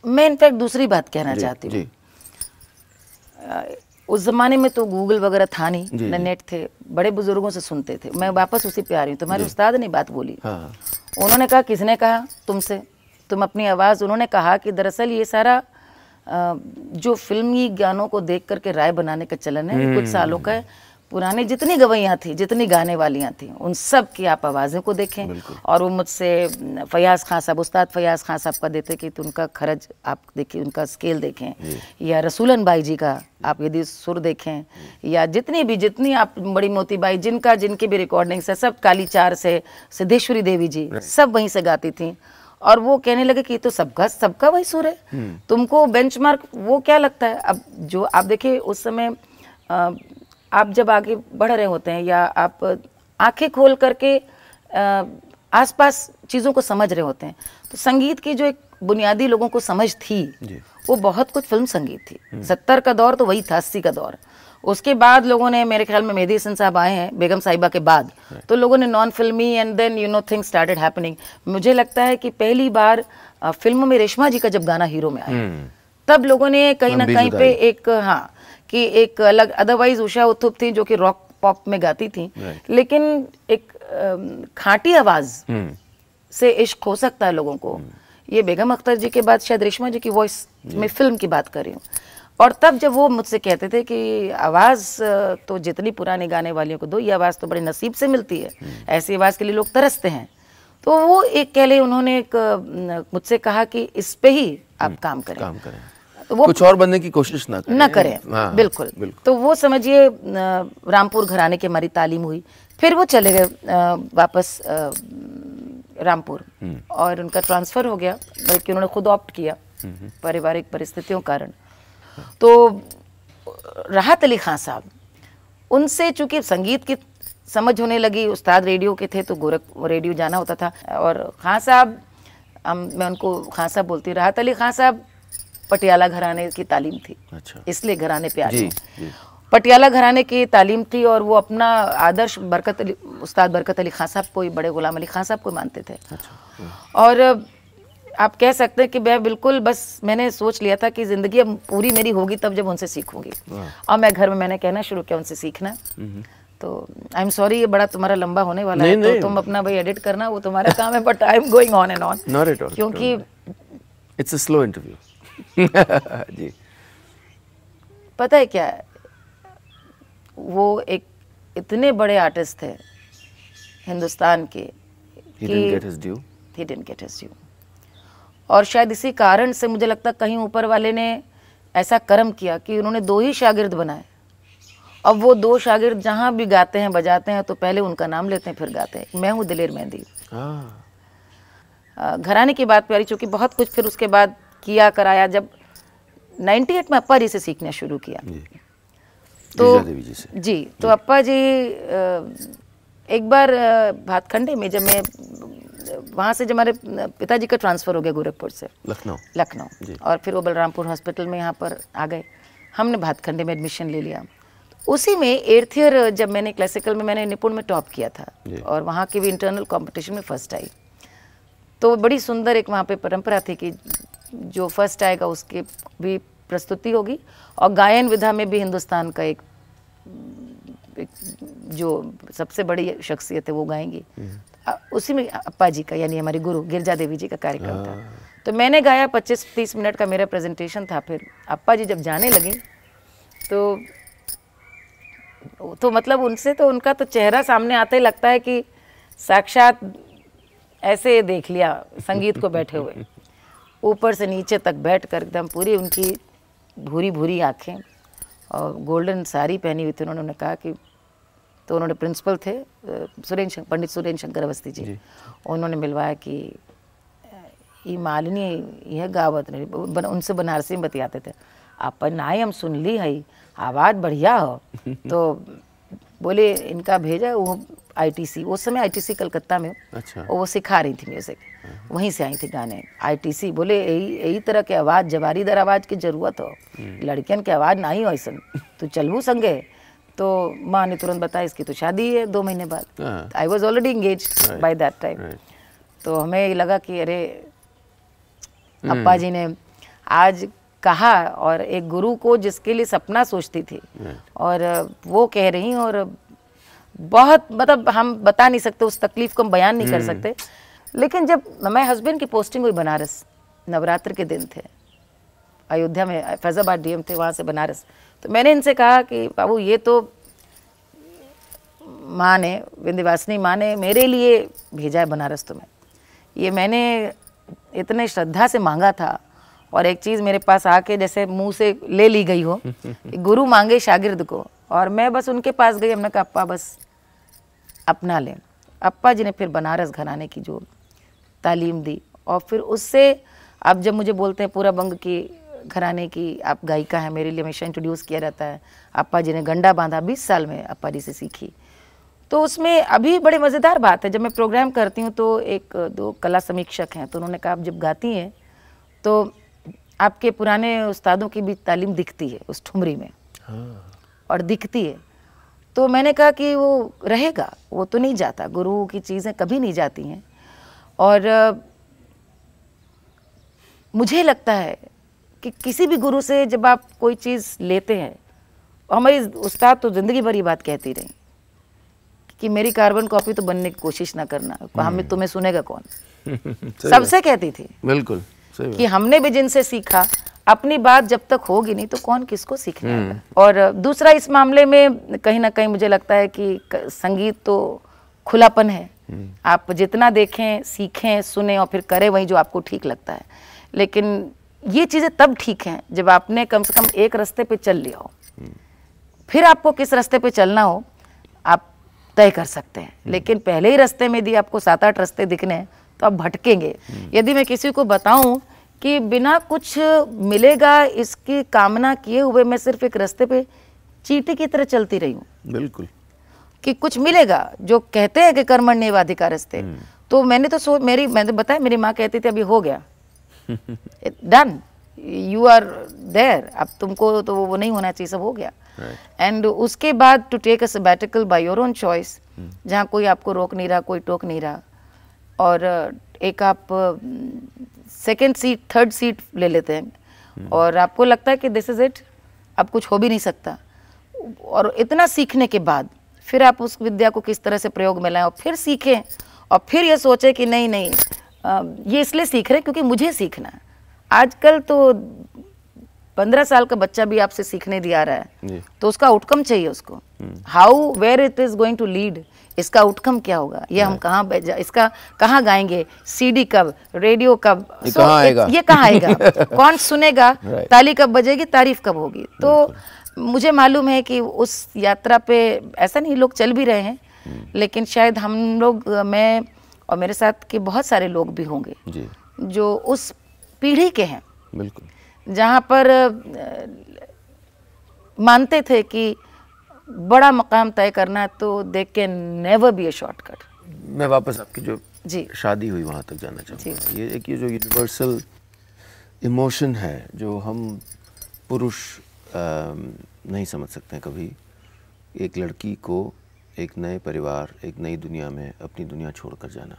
मैं। इनफैक्ट दूसरी बात कहना चाहती हूँ, उस ज़माने में तो गूगल वगैरह था नहीं, न नेट थे, बड़े बुजुर्गों से सुनते थे। मैं वापस उसी पे आ रही हूँ, तुम्हारे उस्ताद ने बात बोली। हाँ। उन्होंने कहा, किसने कहा? तुमसे, तुम अपनी आवाज़। उन्होंने कहा कि दरअसल ये सारा जो फिल्मी गानों को देख करके राय बनाने का चलन है, कुछ सालों का है। पुराने जितनी गवैयाँ थी, जितनी गाने वालियाँ थी, उन सब की आप आवाज़ें को देखें। और वो मुझसे फयाज़ खान साहब, उस्ताद फयाज़ खान साहब का देते कि उनका खरज आप देखें, उनका स्केल देखें, या रसूलन बाई जी का आप यदि सुर देखें, या जितनी भी जितनी आप बड़ी मोती बाई, जिनका जिनकी भी रिकॉर्डिंग्स है, सब काली चार से सिद्धेश्वरी देवी जी सब वहीं से गाती थी। और वो कहने लगे कि ये तो सबका सबका वही सुर है, तुमको बेंचमार्क वो क्या लगता है? अब जो आप देखिए उस समय आ, आप जब आगे बढ़ रहे होते हैं, या आप आंखें खोल करके आ, आसपास चीज़ों को समझ रहे होते हैं, तो संगीत की जो एक बुनियादी लोगों को समझ थी, वो बहुत कुछ फिल्म संगीत थी। सत्तर का दौर तो वही था, अस्सी का दौर। उसके बाद लोगों ने, मेरे ख्याल में मेहदी हसन साहब आए हैं बेगम साहिबा के बाद, तो लोगों ने नॉन फिल्मी and then you know thing started happening. मुझे लगता है कि पहली बार फिल्मों में रेशमा जी का जब गाना हीरो में आया, तब लोगों ने कहीं ना कहीं पे एक, हाँ, कि एक अलग, अदरवाइज उषा उत्थुप थी जो कि रॉक पॉप में गाती थी, लेकिन एक खाटी आवाज से इश्क हो सकता है लोगों को। ये बेगम अख्तर जी के बाद शायद रेशमा जी की वॉइस में फिल्म की बात कर रही हूँ। और तब जब वो मुझसे कहते थे कि आवाज़ तो जितनी पुराने गाने वालियों को दो, ये आवाज़ तो बड़े नसीब से मिलती है, ऐसी आवाज़ के लिए लोग तरसते हैं, तो वो एक कह ले, उन्होंने एक मुझसे कहा कि इस पे ही आप काम करें, काम करें। तो वो कुछ और बनने की कोशिश ना करें, ना करें। हाँ, बिल्कुल, बिल्कुल। तो वो समझिए रामपुर घराने की हमारी तालीम हुई, फिर वो चले गए वापस रामपुर, और उनका ट्रांसफ़र हो गया, बल्कि उन्होंने खुद ऑप्ट किया पारिवारिक परिस्थितियों कारण। तो राहत अली खान साहब, उनसे चूंकि संगीत की समझ होने लगी, उस्ताद रेडियो के थे तो गोरखपुर रेडियो जाना होता था, और खान साहब, मैं उनको खान साहब बोलती हूँ, राहत अली खान साहब पटियाला घराने की तालीम थी। अच्छा। इसलिए घराने पे आ गए, पटियाला घराने की तालीम थी। और वो अपना आदर्श बरकत अली, उस्ताद बरकत अली खान साहब को, बड़े गुलाम अली खान साहब को मानते थे। अच्छा। और आप कह सकते हैं कि मैं बिल्कुल, बस मैंने सोच लिया था कि ज़िंदगी अब पूरी मेरी होगी तब जब उनसे सीखूंगी। और मैं घर में मैंने कहना शुरू किया उनसे सीखना। तो आई एम सॉरी, ये बड़ा तुम्हारा लंबा होने वाला है, तो तुम अपना भाई एडिट करना, वो तुम्हारा काम है, but I am going on and on, क्योंकि इट्स अ स्लो इंटरव्यू। जी, पता है क्या, वो एक इतने बड़े आर्टिस्ट थे हिंदुस्तान के, he didn't get his due। और शायद इसी कारण से मुझे लगता कहीं ऊपर वाले ने ऐसा कर्म किया कि उन्होंने दो ही शागिर्द बनाए। अब वो दो शागिर्द जहाँ भी गाते हैं, बजाते हैं, तो पहले उनका नाम लेते हैं, फिर गाते हैं। मैं हूँ दिलेर मेहंदी। घराने की बात प्यारी, चूँकि बहुत कुछ फिर उसके बाद किया कराया। जब अट्ठानवे में अप्पा जी से सीखना शुरू किया, तो जी, जी तो अप्पा जी एक बार भातखंडे में, जब मैं वहाँ से जब हमारे पिताजी का ट्रांसफ़र हो गया गोरखपुर से लखनऊ लखनऊ और फिर वो बलरामपुर हॉस्पिटल में यहाँ पर आ गए। हमने भातखंडे में एडमिशन ले लिया। उसी में एट्थ ईयर जब मैंने क्लासिकल में मैंने निपुण में टॉप किया था और वहाँ के भी इंटरनल कंपटीशन में फर्स्ट आई। तो बड़ी सुंदर एक वहाँ पे परंपरा थी कि जो फर्स्ट आएगा उसके भी प्रस्तुति होगी और गायन विधा में भी हिंदुस्तान का एक, एक जो सबसे बड़ी शख्सियत है वो गाएंगी। उसी में अप्पा जी का यानी हमारी गुरु गिरजा देवी जी का कार्यक्रम था। तो मैंने गाया पच्चीस तीस मिनट का मेरा प्रेजेंटेशन था। फिर अप्पा जी जब जाने लगे तो तो मतलब उनसे तो उनका तो चेहरा सामने आते ही लगता है कि साक्षात ऐसे देख लिया संगीत को बैठे हुए, ऊपर से नीचे तक बैठ कर एकदम पूरी उनकी भूरी भूरी आँखें और गोल्डन साड़ी पहनी हुई थी उन्होंने। उन्होंने कहा कि तो उन्होंने प्रिंसिपल थे सुरेंद्र पंडित सुरेंद्र शंकर अवस्थी जी, जी। उन्होंने मिलवाया कि ये मालिनी यह गावत नहीं, उनसे बनारसी में बतियाते थे। अपन आए हम सुन ली है आवाज़ बढ़िया हो तो बोले इनका भेजा वो आई टी सी, उस समय आई टी सी कलकत्ता में। अच्छा। वो सिखा रही थी म्यूज़िक, वहीं से आई थी गाने आई टी सी। बोले यही तरह के आवाज़ जवारीदार आवाज़ की जरूरत हो, लड़कियन के आवाज़ ना ही हो ऐसा, तो चलू संगे। तो माँ ने तुरंत बताया इसकी तो शादी है दो महीने बाद। I was already engage by that time. तो हमें लगा कि अरे अप्पा जी ने आज कहा, और एक गुरु को जिसके लिए सपना सोचती थी और वो कह रही, और बहुत मतलब हम बता नहीं सकते उस तकलीफ को, हम बयान नहीं कर सकते। लेकिन जब हमारे हस्बैंड की पोस्टिंग हुई बनारस, नवरात्र के दिन थे, अयोध्या में फैजाबाद डी एम थे, वहाँ से बनारस। तो मैंने इनसे कहा कि बाबू ये तो माँ ने विंध्यवासिनी माँ ने मेरे लिए भेजा है बनारस तुम्हें, ये मैंने इतने श्रद्धा से मांगा था और एक चीज़ मेरे पास आके जैसे मुंह से ले ली गई हो। गुरु मांगे शागिर्द को, और मैं बस उनके पास गई। हमने कहा अप्पा बस अपना लें। अप्पा जी ने फिर बनारस घराने की जो तालीम दी, और फिर उससे अब जब मुझे बोलते हैं पूरा बंग की घराने की आप गायिका हैं, मेरे लिए हमेशा इंट्रोड्यूस किया जाता है। अप्पा जी ने गंडा बांधा बीस साल में अप्पा जी से सीखी। तो उसमें अभी बड़े मज़ेदार बात है, जब मैं प्रोग्राम करती हूँ तो एक दो कला समीक्षक हैं, तो उन्होंने कहा आप जब गाती हैं तो आपके पुराने उस्तादों की भी तालीम दिखती है उस ठुमरी में। हाँ। और दिखती है। तो मैंने कहा कि वो रहेगा, वो तो नहीं जाता, गुरु की चीज़ें कभी नहीं जाती हैं। और मुझे लगता है कि किसी भी गुरु से जब आप कोई चीज़ लेते हैं, हमारी उस्ताद तो ज़िंदगी भर ये बात कहती रही कि मेरी कार्बन कॉपी तो बनने की कोशिश ना करना, हमें तुम्हें सुनेगा कौन। सबसे कहती थी बिल्कुल कि हमने भी जिनसे सीखा अपनी बात जब तक होगी नहीं तो कौन किसको सीखने आएगा। और दूसरा इस मामले में कहीं ना कहीं मुझे लगता है कि संगीत तो खुलापन है, आप जितना देखें सीखें सुने और फिर करें वही जो आपको ठीक लगता है। लेकिन ये चीज़ें तब ठीक हैं जब आपने कम से कम एक रास्ते पे चल लिया हो, फिर आपको किस रास्ते पे चलना हो आप तय कर सकते हैं। लेकिन पहले ही रास्ते में यदि आपको सात आठ रास्ते दिखने हैं तो आप भटकेंगे। यदि मैं किसी को बताऊं कि बिना कुछ मिलेगा इसकी कामना किए हुए मैं सिर्फ एक रास्ते पे चींटी की तरह चलती रही हूँ, बिल्कुल कि कुछ मिलेगा, जो कहते हैं कि कर्मण्येवाधि का रास्ते, तो मैंने तो सो मेरी मैंने बताया मेरी माँ कहती थी अभी हो गया डन यू आर देयर, अब तुमको तो वो नहीं होना चाहिए, सब हो गया। And right. उसके बाद to take a sabbatical by your own choice, जहाँ कोई आपको रोक नहीं रहा कोई टोक नहीं रहा, और एक आप सेकेंड सीट थर्ड सीट ले लेते हैं hmm. और आपको लगता है कि दिस इज़ इट, अब कुछ हो भी नहीं सकता। और इतना सीखने के बाद फिर आप उस विद्या को किस तरह से प्रयोग में लाएं और फिर सीखें, और फिर ये सोचें कि नहीं नहीं आ, ये इसलिए सीख रहे क्योंकि मुझे सीखना है। आजकल तो पंद्रह साल का बच्चा भी आपसे सीखने दिया रहा है yeah. तो उसका आउटकम चाहिए उसको, how where it is going to lead, इसका आउटकम क्या होगा, ये हम कहाँ इसका कहाँ गाएंगे, सीडी कब, रेडियो कब, ये so, कहाँ आएगा, ये कहाँ आएगा कौन सुनेगा, ताली कब बजेगी, तारीफ कब होगी। तो मुझे मालूम है कि उस यात्रा पे ऐसा नहीं लोग चल भी रहे हैं, लेकिन शायद हम लोग मैं और मेरे साथ के बहुत सारे लोग भी होंगे जी। जो उस पीढ़ी के हैं बिल्कुल, जहाँ पर मानते थे कि बड़ा मकाम तय करना है तो they can never be a shortcut. मैं वापस आपकी जो जी शादी हुई वहाँ तक जाना चाहूँगा। ये एक ये जो यूनिवर्सल इमोशन है जो हम पुरुष नहीं समझ सकते हैं कभी, एक लड़की को एक नए परिवार, एक नई दुनिया में अपनी दुनिया छोड़कर जाना,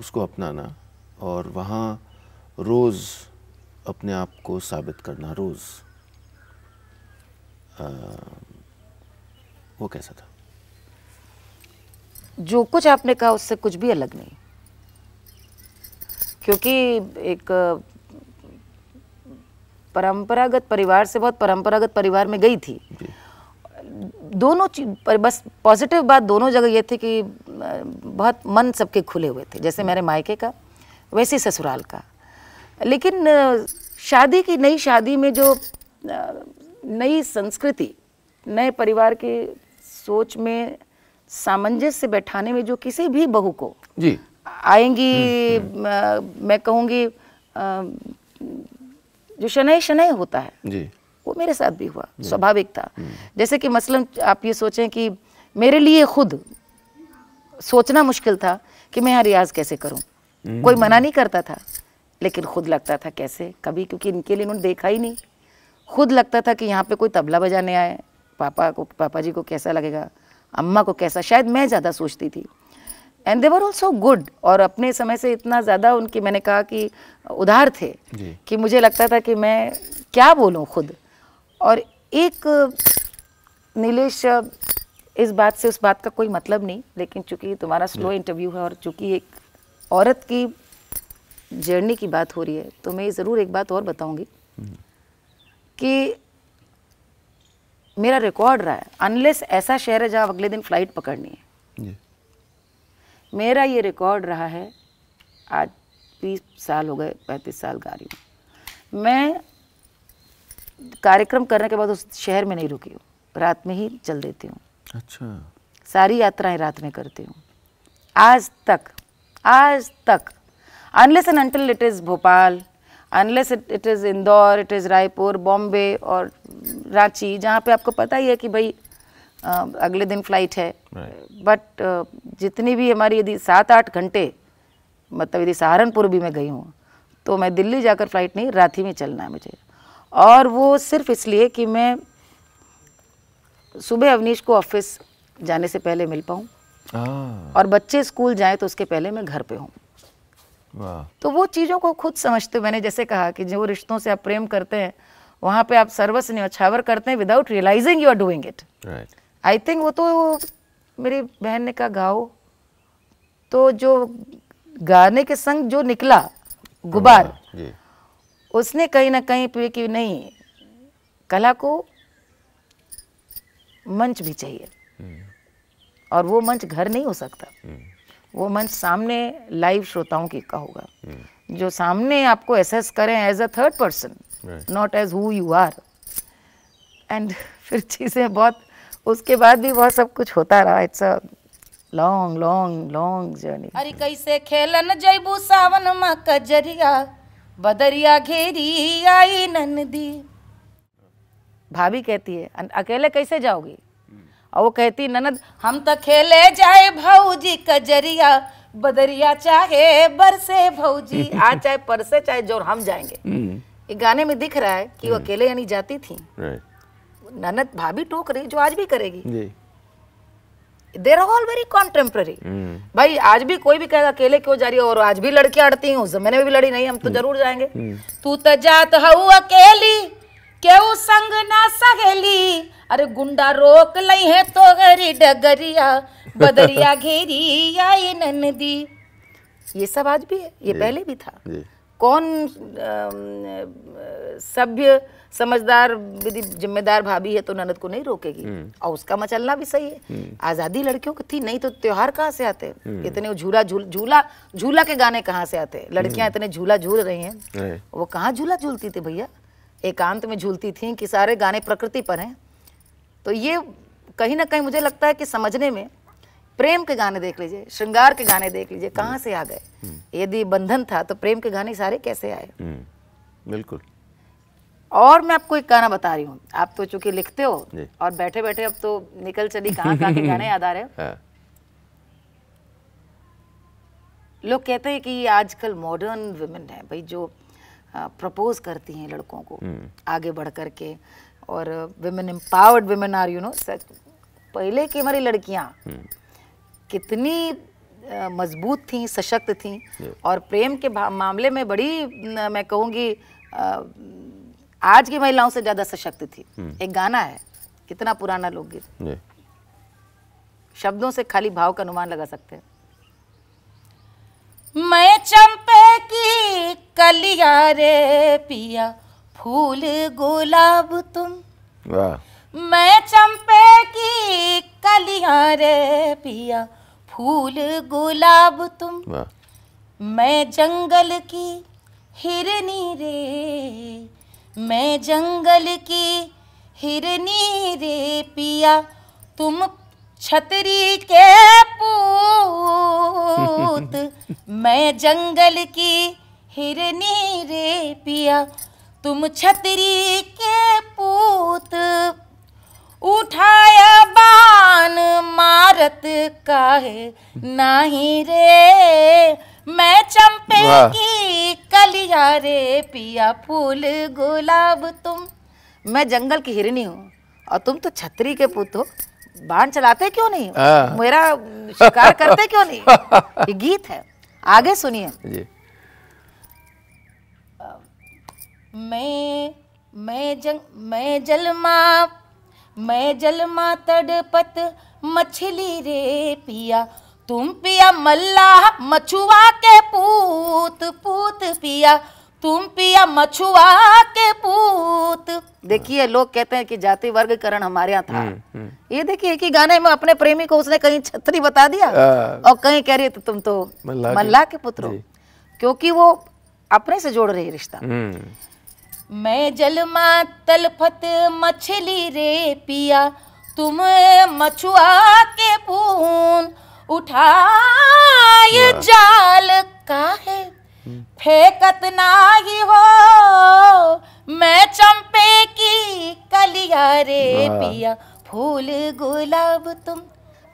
उसको अपनाना और वहाँ रोज़ अपने आप को साबित करना, रोज़ वो कैसा था? जो कुछ आपने कहा उससे कुछ भी अलग नहीं, क्योंकि एक परंपरागत परिवार से बहुत परंपरागत परिवार में गई थी। दोनों पर बस पॉजिटिव बात दोनों जगह ये थी कि बहुत मन सबके खुले हुए थे, जैसे मेरे मायके का वैसे ससुराल का। लेकिन शादी की नई शादी में जो नई संस्कृति, नए परिवार की सोच में सामंजस्य से बैठाने में जो किसी भी बहू को जी आएंगी, मैं कहूँगी जो शनै शनै होता है जी, वो मेरे साथ भी हुआ, स्वाभाविक था। जैसे कि मसलन आप ये सोचें कि मेरे लिए खुद सोचना मुश्किल था कि मैं यहाँ रियाज कैसे करूँ, कोई मना नहीं करता था, लेकिन खुद लगता था कैसे कभी, क्योंकि इनके लिए उन्होंने देखा ही नहीं। खुद लगता था कि यहाँ पे कोई तबला बजाने आए, पापा को पापा जी को कैसा लगेगा, अम्मा को कैसा, शायद मैं ज़्यादा सोचती थी। And they were also good, और अपने समय से इतना ज़्यादा उनकी, मैंने कहा कि उधार थे कि मुझे लगता था कि मैं क्या बोलूँ खुद। और एक नीलेश, इस बात से उस बात का कोई मतलब नहीं, लेकिन चूँकि तुम्हारा स्लो इंटरव्यू है और चूँकि एक औरत की जर्नी की बात हो रही है, तो मैं ज़रूर एक बात और बताऊँगी कि मेरा रिकॉर्ड रहा है, अनलेस ऐसा शहर है जहाँ अगले दिन फ़्लाइट पकड़नी है, मेरा ये रिकॉर्ड रहा है, आज बीस साल हो गए, पैंतीस साल गा रही हूँ मैं। कार्यक्रम करने के बाद उस शहर में नहीं रुकी हूँ, रात में ही चल देती हूँ। अच्छा। सारी यात्राएं रात में करती हूँ आज तक, आज तक, unless and until it is Bhopal, unless it is Indore, it is Raipur, Bombay और रांची, जहाँ पे आपको पता ही है कि भाई आ, अगले दिन फ्लाइट है। बट जितनी भी हमारी, यदि सात आठ घंटे, मतलब यदि सहारनपुर भी मैं गई हूँ तो मैं दिल्ली जाकर फ्लाइट नहीं, रात ही में चलना है मुझे। और वो सिर्फ इसलिए कि मैं सुबह अवनीश को ऑफिस जाने से पहले मिल पाऊँ और बच्चे स्कूल जाएं तो उसके पहले मैं घर पे हूँ। तो वो चीज़ों को खुद समझते, मैंने जैसे कहा कि जो रिश्तों से आप प्रेम करते हैं वहाँ पे आप सर्वस्व न्यौछावर करते हैं without realising you are doing it. I think वो तो वो, मेरी बहन ने कहा गाओ, तो जो गाने के संग जो निकला गुबार, उसने कहीं ना कहीं पे कि नहीं, कला को मंच भी चाहिए और वो मंच घर नहीं हो सकता, वो मंच सामने लाइव श्रोताओं की का होगा जो सामने आपको एसेस करें as a third person, not as who you are. And फिर चीज़ें बहुत, उसके बाद भी बहुत सब कुछ होता रहा। It's a long long long journey. अरे कैसे खेलन जयबू सावन मां कजरिया, बदरिया घेरी आई नंदी। भाभी कहती है अकेले कैसे जाओगी, और वो कहती ननद हम तो खेले जाए भौजी कजरिया, बदरिया चाहे बरसे भौजी, आज चाहे परसे चाहे जोर हम जाएंगे। ये गाने में दिख रहा है कि वो अकेले यानी जाती थी, ननद भाभी टोक रही जो आज भी करेगी। They're all very contemporary. mm. भाई आज भी कोई भी कहेगा अकेले क्यों जा रही हो, और आज भी लड़कियां अड़ती हैं, उस जमाने में भी लड़ी नहीं, हम तो mm. जरूर जाएंगे। mm. तू तो जात हऊ अकेली, केऊ संग ना सहेली, अरे गुंडा रोक लई है तो गरी डगरिया, बदरिया घेरी आई नंदी। ये सब आज भी है, ये yeah. पहले भी था। yeah. कौन सभ्य समझदार यदि जिम्मेदार भाभी है तो ननद को नहीं रोकेगी, और उसका मचलना भी सही है। आज़ादी लड़कियों की थी, नहीं तो त्योहार कहाँ से आते, इतने झूला झूला झूला के गाने कहाँ से आते, लड़कियाँ इतने झूला झूल रही हैं, वो कहाँ झूला झूलती थी भैया, एकांत में झूलती थी कि सारे गाने प्रकृति पर हैं। तो ये कहीं ना कहीं मुझे लगता है कि समझने में, प्रेम के गाने देख लीजिए, श्रृंगार के गाने देख लीजिए, कहाँ से आ गए। यदि बंधन था तो प्रेम के गाने सारे कैसे आए। बिल्कुल। और मैं आपको एक गाना बता रही हूँ, आप तो चूंकि लिखते हो और बैठे बैठे अब तो निकल चली कहाँ कहाँ के गाने याद आ रहे हैं। लोग कहते हैं कि ये आजकल मॉडर्न वुमेन है भाई, जो प्रपोज करती हैं लड़कों को आगे बढ़ करके, और women empowered women are you know such. पहले की हमारी लड़कियां कितनी मजबूत थी, सशक्त थी, और प्रेम के मामले में बड़ी, मैं कहूँगी आज की महिलाओं से ज्यादा सशक्त थी। एक गाना है, कितना पुराना लोकगीत, शब्दों से खाली भाव का अनुमान लगा सकते हैं। मैं चंपे की कलिया रे पिया, फूल गुलाब तुम। मैं चंपे की कलिया रे पिया, फूल गुलाब तुम। मैं जंगल की हिरनी रे, मैं जंगल की हिरनी रे पिया, तुम छतरी के पूत। मैं जंगल की हिरनी रे पिया, तुम छतरी के पूत। उठाया बाण मारत काहे नाही रे, मैं चंपे की कलिया रे पिया, फूल गुलाब तुम। मैं जंगल की हिरनी हूँ और तुम तो छतरी के पूत हो, बाण चलाते क्यों नहीं, मेरा शिकार करते क्यों नहीं। ये गीत है, आगे सुनिए। मैं मैं जंग मैं जलमा मैं जलमा तड़पत मछली रे पिया, तुम पिया मल्लाह मछुआ के पूत। पूत पिया, तुम पिया मछुआ के पूत। देखिए लोग कहते हैं कि जाति वर्गीकरण हमारे यहाँ था। हुँ, हुँ. ये देखिए एक ही गाने में अपने प्रेमी को उसने कहीं छतरी बता दिया आ, और कहीं कह रही तो तुम तो मल्लाह के पुत्र हो, क्योंकि वो अपने से जोड़ रही रिश्ता। मैं जलमा तलफत मछली रे पिया, तुम मछुआ के पून। उठाए जाल काहे फेंकत नाही हो, मैं चंपे की कलिया रे पिया, फूल गुलाब तुम।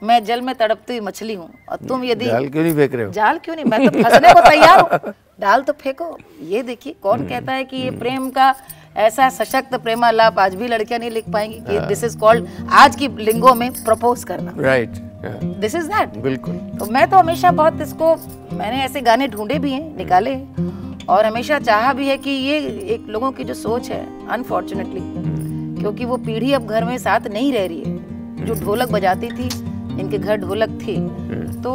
मैं जल में तड़पती हुई मछली हूँ और तुम यदि जाल क्यों नहीं फेंक रहे हो? जाल क्यों नहीं, मैं तो फंसने को तैयार हूँ, डाल तो फेंको। ये देखिए कौन कहता है कि ये प्रेम का ऐसा सशक्त प्रेमालाप आज भी लड़कियां नहीं लिख पाएंगी। दिस इज कॉल्ड आज की लिंगो में प्रपोज करना, राइट, दिस इज दैट। बिल्कुल, तो मैं तो हमेशा बहुत इसको, मैंने ऐसे गाने ढूंढे भी हैं, निकाले और हमेशा चाहा भी है कि ये एक लोगों की जो सोच है अनफॉर्चुनेटली, क्योंकि वो पीढ़ी अब घर में साथ नहीं रह रही है। जो ढोलक बजाती थी, इनके घर ढोलक थी, तो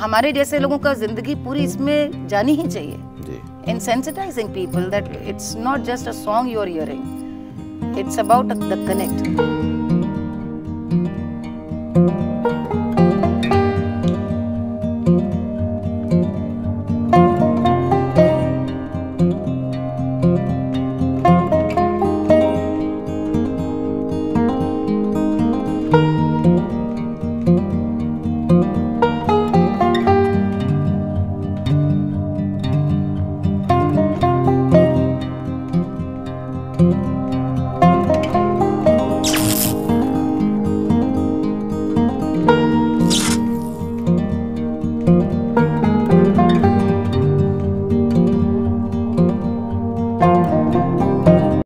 हमारे जैसे लोगों का जिंदगी पूरी इसमें जानी ही चाहिए। In sensitising people that it's not just a song you are hearing, it's about the connect.